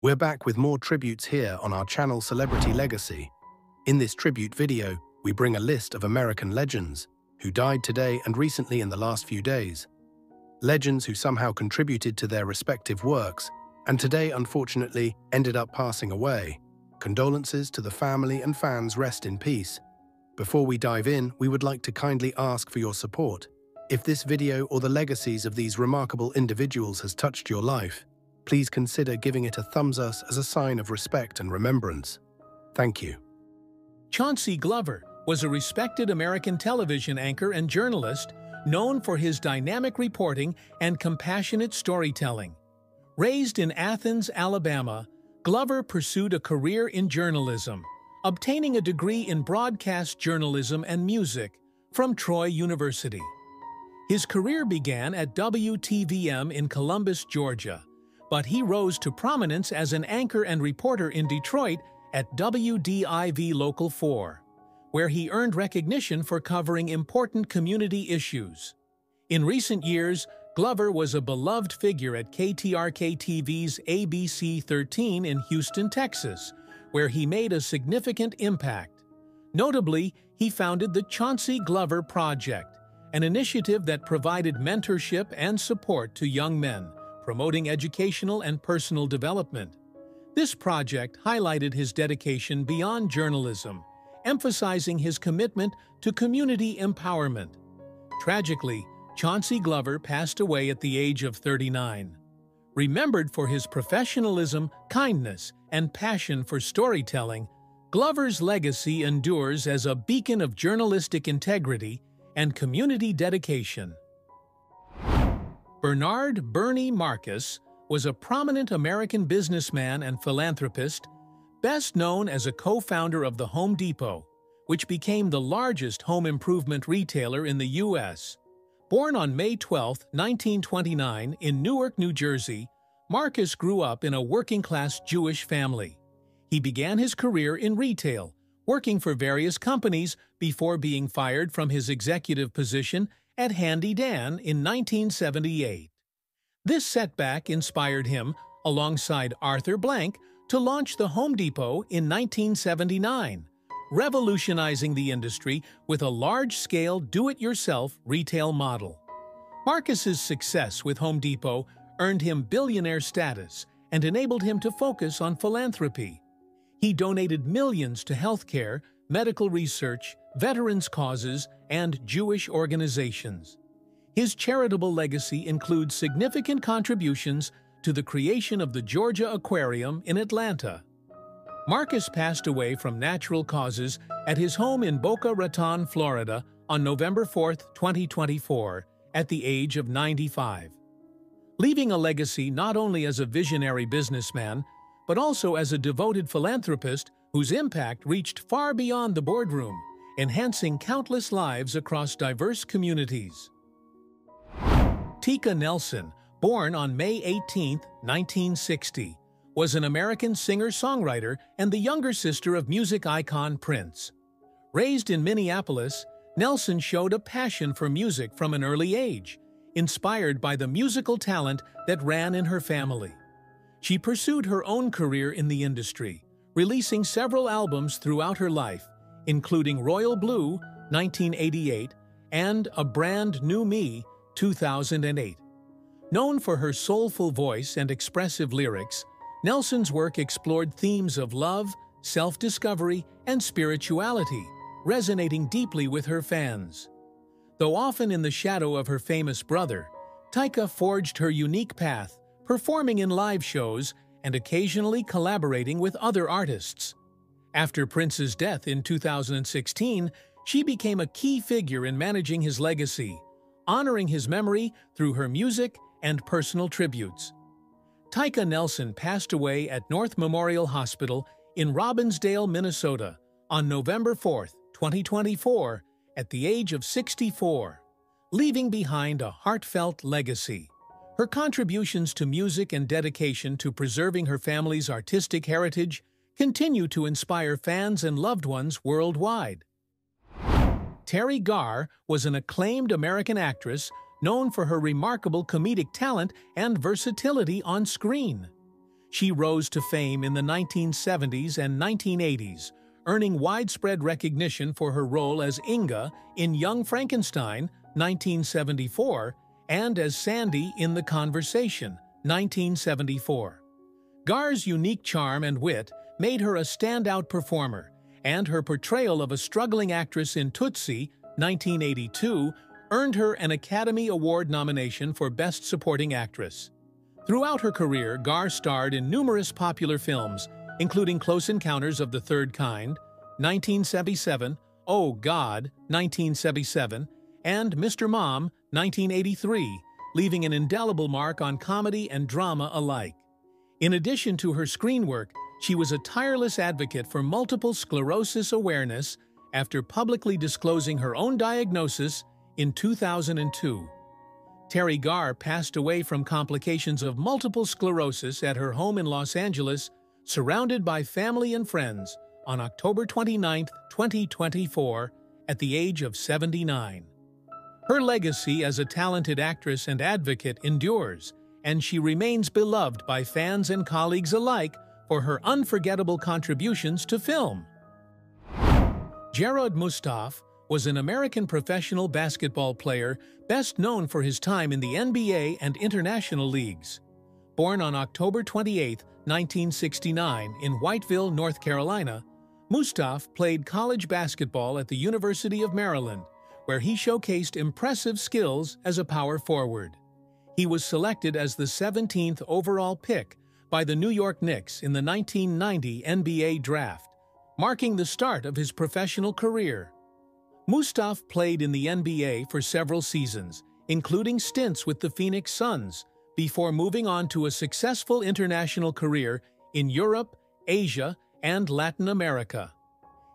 We're back with more tributes here on our channel Celebrity Legacy. In this tribute video, we bring a list of American legends who died today and recently in the last few days. Legends who somehow contributed to their respective works and today, unfortunately, ended up passing away. Condolences to the family and fans, rest in peace. Before we dive in, we would like to kindly ask for your support. If this video or the legacies of these remarkable individuals has touched your life, please consider giving it a thumbs up as a sign of respect and remembrance. Thank you. Chauncey Glover was a respected American television anchor and journalist known for his dynamic reporting and compassionate storytelling. Raised in Athens, Alabama, Glover pursued a career in journalism, obtaining a degree in broadcast journalism and music from Troy University. His career began at WTVM in Columbus, Georgia, but he rose to prominence as an anchor and reporter in Detroit at WDIV Local 4, where he earned recognition for covering important community issues. In recent years, Glover was a beloved figure at KTRK-TV's ABC 13 in Houston, Texas, where he made a significant impact. Notably, he founded the Chauncey Glover Project, an initiative that provided mentorship and support to young men, promoting educational and personal development. This project highlighted his dedication beyond journalism, emphasizing his commitment to community empowerment. Tragically, Chauncey Glover passed away at the age of 39. Remembered for his professionalism, kindness, and passion for storytelling, Glover's legacy endures as a beacon of journalistic integrity and community dedication. Bernard Bernie Marcus was a prominent American businessman and philanthropist, best known as a co-founder of the Home Depot, which became the largest home improvement retailer in the U.S. Born on May 12, 1929, in Newark, New Jersey, Marcus grew up in a working-class Jewish family. He began his career in retail, working for various companies before being fired from his executive position at Handy Dan in 1978. This setback inspired him, alongside Arthur Blank, to launch the Home Depot in 1979, revolutionizing the industry with a large-scale do-it-yourself retail model. Marcus's success with Home Depot earned him billionaire status and enabled him to focus on philanthropy. He donated millions to healthcare, medical research, veterans' causes, and Jewish organizations. His charitable legacy includes significant contributions to the creation of the Georgia Aquarium in Atlanta. Marcus passed away from natural causes at his home in Boca Raton, Florida, on November 4, 2024, at the age of 95. Leaving a legacy not only as a visionary businessman, but also as a devoted philanthropist whose impact reached far beyond the boardroom, enhancing countless lives across diverse communities. Tyka Nelson, born on May 18, 1960, was an American singer-songwriter and the younger sister of music icon Prince. Raised in Minneapolis, Nelson showed a passion for music from an early age, inspired by the musical talent that ran in her family. She pursued her own career in the industry, releasing several albums throughout her life, including Royal Blue, 1988, and A Brand New Me, 2008. Known for her soulful voice and expressive lyrics, Nelson's work explored themes of love, self-discovery, and spirituality, resonating deeply with her fans. Though often in the shadow of her famous brother, Tyka forged her unique path, performing in live shows and occasionally collaborating with other artists. After Prince's death in 2016, she became a key figure in managing his legacy, honoring his memory through her music and personal tributes. Tyka Nelson passed away at North Memorial Hospital in Robbinsdale, Minnesota, on November 4, 2024, at the age of 64, leaving behind a heartfelt legacy. Her contributions to music and dedication to preserving her family's artistic heritage continue to inspire fans and loved ones worldwide. Terry Garr was an acclaimed American actress known for her remarkable comedic talent and versatility on screen. She rose to fame in the 1970s and 1980s, earning widespread recognition for her role as Inga in Young Frankenstein, 1974, and as Sandy in The Conversation, 1974. Garr's unique charm and wit made her a standout performer, and her portrayal of a struggling actress in Tootsie, 1982, earned her an Academy Award nomination for Best Supporting Actress. Throughout her career, Garr starred in numerous popular films, including Close Encounters of the Third Kind, 1977, Oh God, 1977, and Mr. Mom, 1983, leaving an indelible mark on comedy and drama alike. In addition to her screen work, she was a tireless advocate for multiple sclerosis awareness after publicly disclosing her own diagnosis in 2002. Terry Garr passed away from complications of multiple sclerosis at her home in Los Angeles, surrounded by family and friends, on October 29, 2024, at the age of 79. Her legacy as a talented actress and advocate endures, and she remains beloved by fans and colleagues alike for her unforgettable contributions to film. Jerrod Mustaf was an American professional basketball player best known for his time in the NBA and international leagues. Born on October 28, 1969, in Whiteville, North Carolina, Mustaf played college basketball at the University of Maryland, where he showcased impressive skills as a power forward. He was selected as the 17th overall pick by the New York Knicks in the 1990 NBA draft, marking the start of his professional career. Mustaf played in the NBA for several seasons, including stints with the Phoenix Suns, before moving on to a successful international career in Europe, Asia, and Latin America.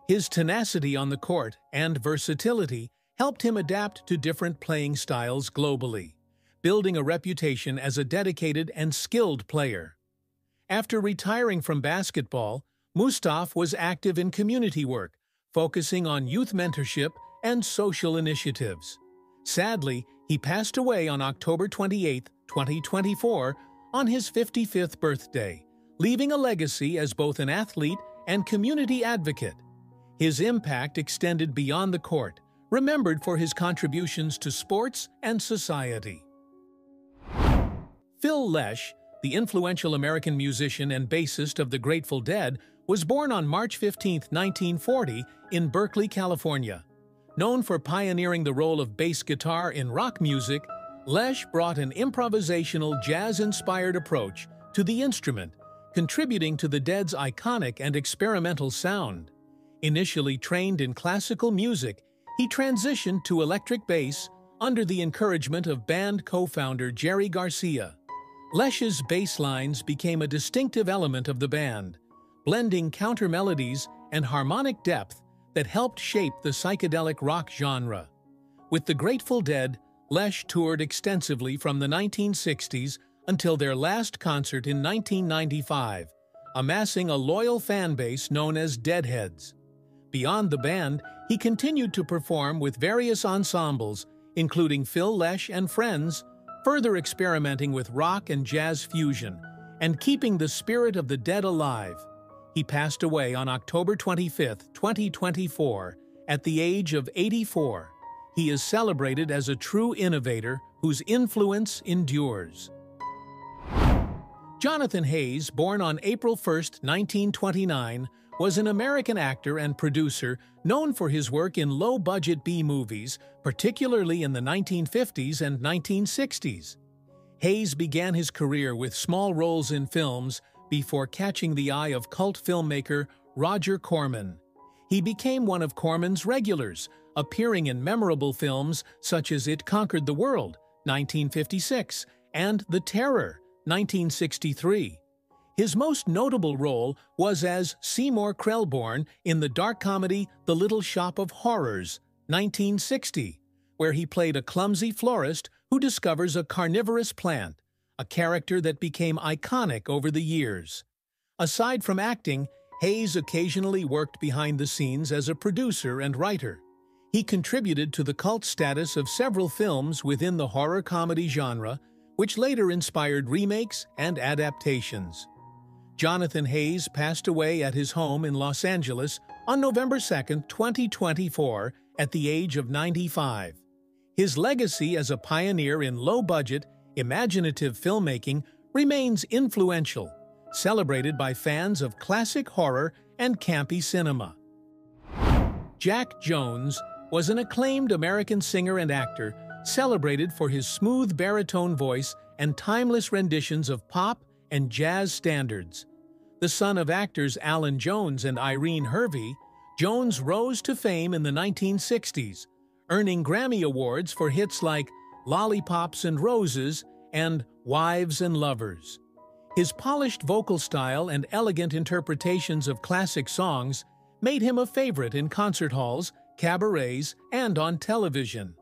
His tenacity on the court and versatility helped him adapt to different playing styles globally, building a reputation as a dedicated and skilled player. After retiring from basketball, Mustaf was active in community work, focusing on youth mentorship and social initiatives. Sadly, he passed away on October 28, 2024, on his 55th birthday, leaving a legacy as both an athlete and community advocate. His impact extended beyond the court, remembered for his contributions to sports and society. Phil Lesh, the influential American musician and bassist of the Grateful Dead, was born on March 15, 1940, in Berkeley, California. Known for pioneering the role of bass guitar in rock music, Lesh brought an improvisational, jazz-inspired approach to the instrument, contributing to the Dead's iconic and experimental sound. Initially trained in classical music, he transitioned to electric bass under the encouragement of band co-founder Jerry Garcia. Lesh's bass lines became a distinctive element of the band, blending counter melodies and harmonic depth that helped shape the psychedelic rock genre. With the Grateful Dead, Lesh toured extensively from the 1960s until their last concert in 1995, amassing a loyal fan base known as Deadheads. Beyond the band, he continued to perform with various ensembles, including Phil Lesh and Friends, further experimenting with rock and jazz fusion, and keeping the spirit of the Dead alive. He passed away on October 25, 2024, at the age of 84. He is celebrated as a true innovator whose influence endures. Jonathan Hayes, born on April 1, 1929, was an American actor and producer known for his work in low-budget B-movies, particularly in the 1950s and 1960s. Hayes began his career with small roles in films before catching the eye of cult filmmaker Roger Corman. He became one of Corman's regulars, appearing in memorable films such as It Conquered the World, 1956, and The Terror, 1963. His most notable role was as Seymour Krelborn in the dark comedy The Little Shop of Horrors, 1960, where he played a clumsy florist who discovers a carnivorous plant, a character that became iconic over the years. Aside from acting, Hayes occasionally worked behind the scenes as a producer and writer. He contributed to the cult status of several films within the horror comedy genre, which later inspired remakes and adaptations. Jonathan Hayes passed away at his home in Los Angeles on November 2, 2024, at the age of 95. His legacy as a pioneer in low-budget, imaginative filmmaking remains influential, celebrated by fans of classic horror and campy cinema. Jack Jones was an acclaimed American singer and actor, celebrated for his smooth baritone voice and timeless renditions of pop and jazz standards. The son of actors Alan Jones and Irene Hervey, Jones rose to fame in the 1960s, earning Grammy Awards for hits like Lollipops and Roses and Wives and Lovers. His polished vocal style and elegant interpretations of classic songs made him a favorite in concert halls, cabarets, and on television.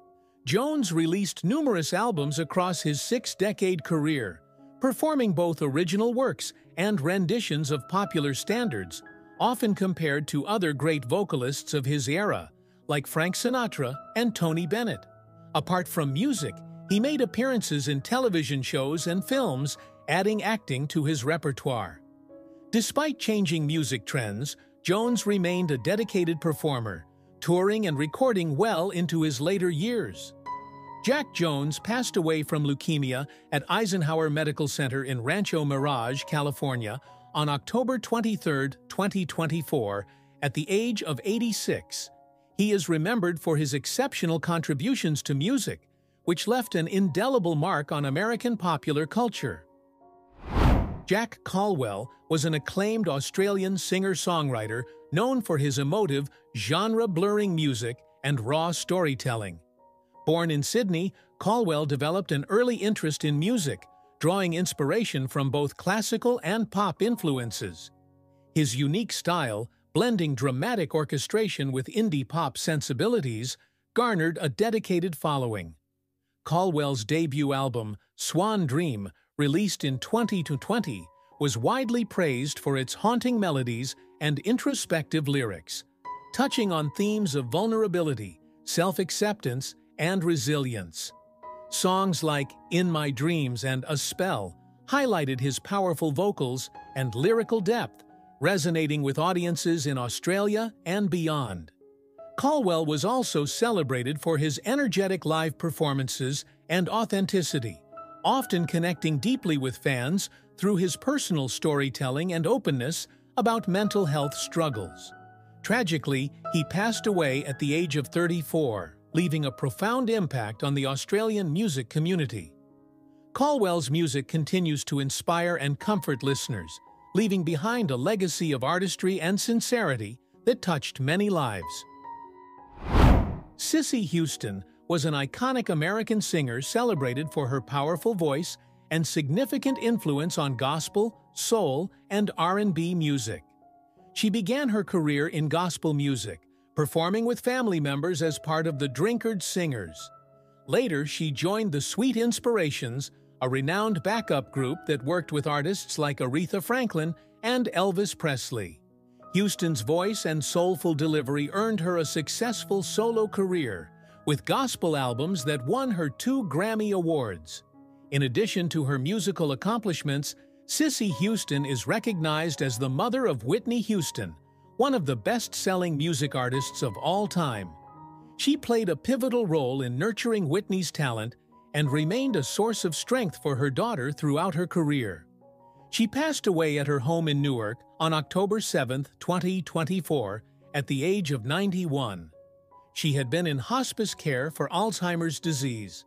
Jones released numerous albums across his six-decade career, performing both original works and renditions of popular standards, often compared to other great vocalists of his era, like Frank Sinatra and Tony Bennett. Apart from music, he made appearances in television shows and films, adding acting to his repertoire. Despite changing music trends, Jones remained a dedicated performer, touring and recording well into his later years. Jack Jones passed away from leukemia at Eisenhower Medical Center in Rancho Mirage, California, on October 23, 2024, at the age of 86. He is remembered for his exceptional contributions to music, which left an indelible mark on American popular culture. Jack Colwell was an acclaimed Australian singer-songwriter known for his emotive, genre-blurring music and raw storytelling. Born in Sydney, Colwell developed an early interest in music, drawing inspiration from both classical and pop influences. His unique style, blending dramatic orchestration with indie pop sensibilities, garnered a dedicated following. Colwell's debut album, Swan Dream, released in 2020, was widely praised for its haunting melodies and introspective lyrics, touching on themes of vulnerability, self-acceptance, and resilience. Songs like In My Dreams and A Spell highlighted his powerful vocals and lyrical depth, resonating with audiences in Australia and beyond. Colwell was also celebrated for his energetic live performances and authenticity, often connecting deeply with fans through his personal storytelling and openness about mental health struggles. Tragically, he passed away at the age of 34, leaving a profound impact on the Australian music community. Colwell's music continues to inspire and comfort listeners, leaving behind a legacy of artistry and sincerity that touched many lives. Cissy Houston was an iconic American singer celebrated for her powerful voice and significant influence on gospel, soul, and R&B music. She began her career in gospel music, performing with family members as part of the Drinkard Singers. Later, she joined the Sweet Inspirations, a renowned backup group that worked with artists like Aretha Franklin and Elvis Presley. Houston's voice and soulful delivery earned her a successful solo career, with gospel albums that won her 2 Grammy Awards. In addition to her musical accomplishments, Cissy Houston is recognized as the mother of Whitney Houston, one of the best-selling music artists of all time. She played a pivotal role in nurturing Whitney's talent and remained a source of strength for her daughter throughout her career. She passed away at her home in Newark on October 7, 2024, at the age of 91. She had been in hospice care for Alzheimer's disease,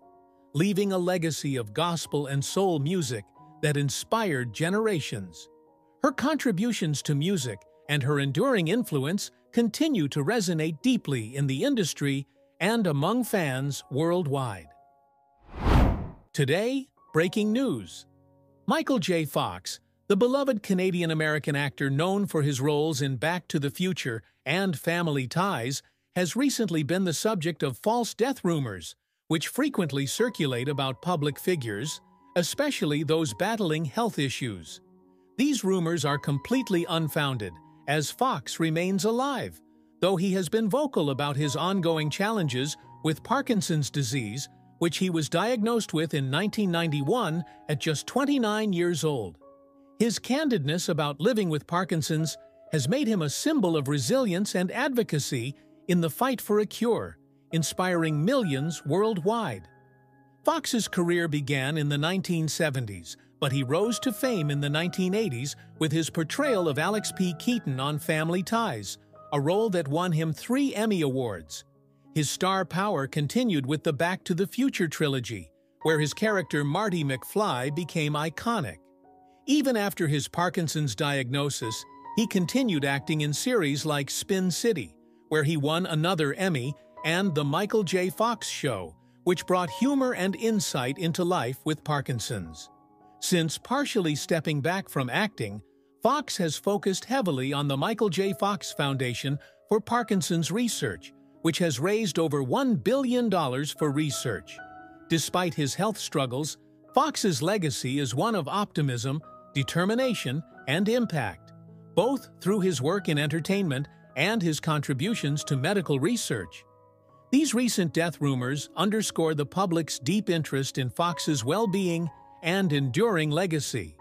leaving a legacy of gospel and soul music that inspired generations. Her contributions to music and her enduring influence continue to resonate deeply in the industry and among fans worldwide. Today, breaking news. Michael J. Fox, the beloved Canadian-American actor known for his roles in Back to the Future and Family Ties, has recently been the subject of false death rumors, which frequently circulate about public figures, especially those battling health issues. These rumors are completely unfounded, as Fox remains alive, though he has been vocal about his ongoing challenges with Parkinson's disease, which he was diagnosed with in 1991 at just 29 years old. His candidness about living with Parkinson's has made him a symbol of resilience and advocacy in the fight for a cure, inspiring millions worldwide. Fox's career began in the 1970s, but he rose to fame in the 1980s with his portrayal of Alex P. Keaton on Family Ties, a role that won him 3 Emmy Awards. His star power continued with the Back to the Future trilogy, where his character Marty McFly became iconic. Even after his Parkinson's diagnosis, he continued acting in series like Spin City, where he won another Emmy, and The Michael J. Fox Show, which brought humor and insight into life with Parkinson's. Since partially stepping back from acting, Fox has focused heavily on the Michael J. Fox Foundation for Parkinson's Research, which has raised over $1 billion for research. Despite his health struggles, Fox's legacy is one of optimism, determination, and impact, both through his work in entertainment and his contributions to medical research. These recent death rumors underscore the public's deep interest in Fox's well-being and enduring legacy.